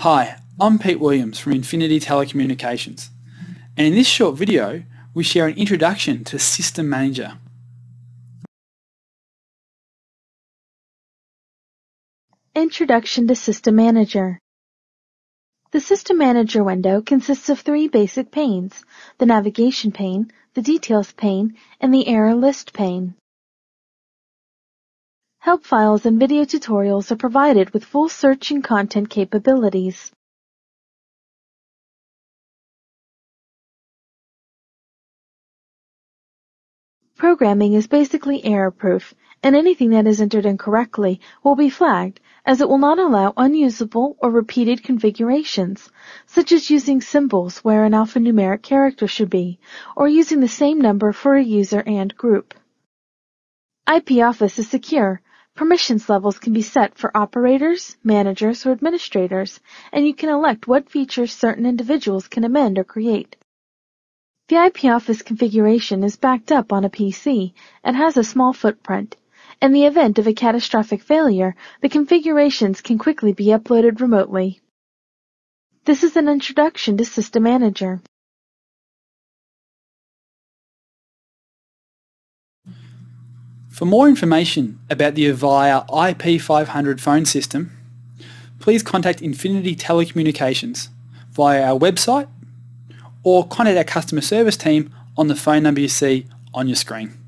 Hi, I'm Pete Williams from Infiniti Telecommunications, and in this short video we share an introduction to System Manager. Introduction to System Manager. The System Manager window consists of three basic panes: the navigation pane, the details pane, and the error list pane. Help files and video tutorials are provided with full search and content capabilities. Programming is basically error-proof, and anything that is entered incorrectly will be flagged, as it will not allow unusable or repeated configurations, such as using symbols where an alphanumeric character should be, or using the same number for a user and group. IP Office is secure. Permissions levels can be set for operators, managers, or administrators, and you can elect what features certain individuals can amend or create. The IP Office configuration is backed up on a PC and has a small footprint. In the event of a catastrophic failure, the configurations can quickly be uploaded remotely. This is an introduction to System Manager. For more information about the Avaya IP500 phone system, please contact Infiniti Telecommunications via our website or contact our customer service team on the phone number you see on your screen.